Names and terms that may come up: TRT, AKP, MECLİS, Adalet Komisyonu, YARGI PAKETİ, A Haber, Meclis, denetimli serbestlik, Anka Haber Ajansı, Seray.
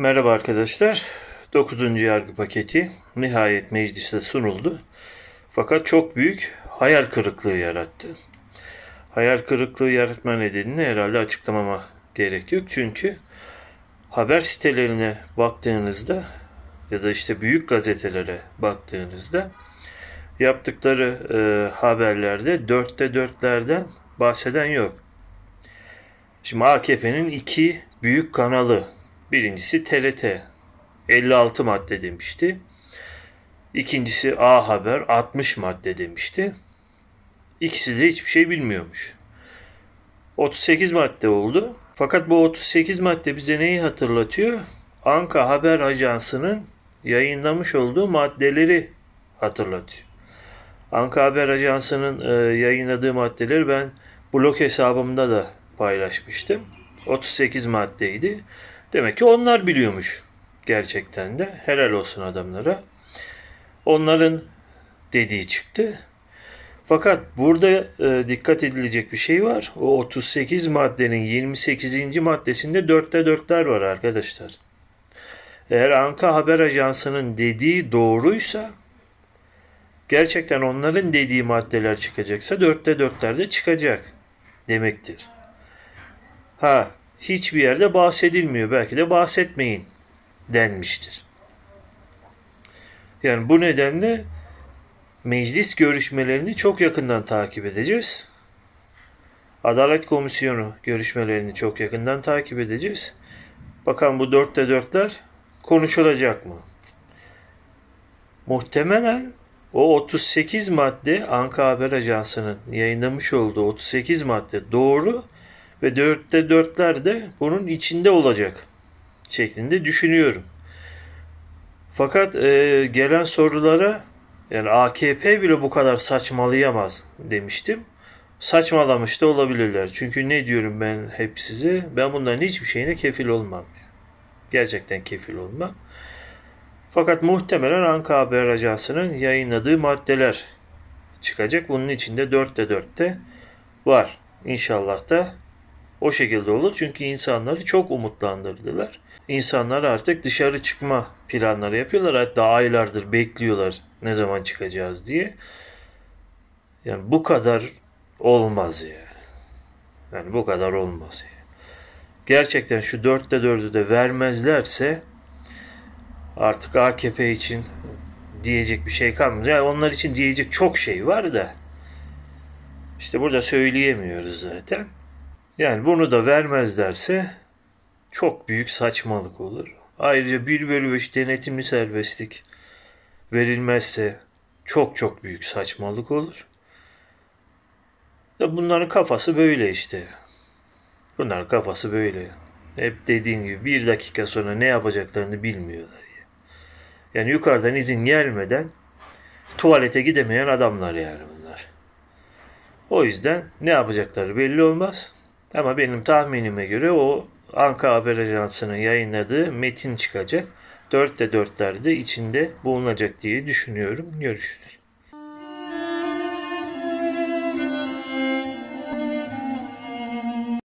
Merhaba arkadaşlar. 9. yargı paketi nihayet meclise sunuldu. Fakat çok büyük hayal kırıklığı yarattı. Hayal kırıklığı yaratma nedenini herhalde açıklamama gerek yok. Çünkü haber sitelerine baktığınızda ya da işte büyük gazetelere baktığınızda yaptıkları haberlerde dörtte dörtlerden bahseden yok. Şimdi AKP'nin iki büyük kanalı. Birincisi TRT 56 madde demişti. İkincisi A Haber 60 madde demişti. İkisi de hiçbir şey bilmiyormuş. 38 madde oldu. Fakat bu 38 madde bize neyi hatırlatıyor? Anka Haber Ajansı'nın yayınlamış olduğu maddeleri hatırlatıyor. Anka Haber Ajansı'nın yayınladığı maddeleri ben blog hesabımda da paylaşmıştım. 38 maddeydi. Demek ki onlar biliyormuş gerçekten de. Helal olsun adamlara. Onların dediği çıktı. Fakat burada dikkat edilecek bir şey var. O 38 maddenin 28. maddesinde 4'te 4'ler var arkadaşlar. Eğer Anka Haber Ajansı'nın dediği doğruysa, gerçekten onların dediği maddeler çıkacaksa 4'te 4'ler de çıkacak demektir. Ha, hiçbir yerde bahsedilmiyor. Belki de bahsetmeyin denmiştir. Yani bu nedenle meclis görüşmelerini çok yakından takip edeceğiz. Adalet Komisyonu görüşmelerini çok yakından takip edeceğiz. Bakalım bu 4'te 4'ler konuşulacak mı? Muhtemelen o 38 madde, Anka Haber Ajansı'nın yayınlamış olduğu 38 madde doğru ve 4'te 4'ler de bunun içinde olacak şeklinde düşünüyorum. Fakat gelen sorulara, yani AKP bile bu kadar saçmalayamaz demiştim. Saçmalamış da olabilirler. Çünkü ne diyorum ben hep size? Ben bunların hiçbir şeyine kefil olmam. Gerçekten kefil olmam. Fakat muhtemelen Anka Haber Ajansı'nın yayınladığı maddeler çıkacak. Bunun içinde 4'te 4'te var. İnşallah da o şekilde olur. Çünkü insanları çok umutlandırdılar. İnsanlar artık dışarı çıkma planları yapıyorlar. Hatta aylardır bekliyorlar ne zaman çıkacağız diye. Yani bu kadar olmaz yani. Yani bu kadar olmaz yani. Gerçekten şu 4'te 4'ü de vermezlerse artık AKP için diyecek bir şey kalmayacak. Yani onlar için diyecek çok şey var da işte burada söyleyemiyoruz zaten. Yani bunu da vermezlerse çok büyük saçmalık olur. Ayrıca 1/5 denetimli serbestlik verilmezse çok büyük saçmalık olur. Ya bunların kafası böyle işte. Bunların kafası böyle. Hep dediğim gibi bir dakika sonra ne yapacaklarını bilmiyorlar. Yani yukarıdan izin gelmeden tuvalete gidemeyen adamlar yani bunlar. O yüzden ne yapacakları belli olmaz. Ama benim tahminime göre o Anka Haber Ajansı'nın yayınladığı metin çıkacak. 4'te 4'lerde içinde bulunacak diye düşünüyorum. Görüşürüz.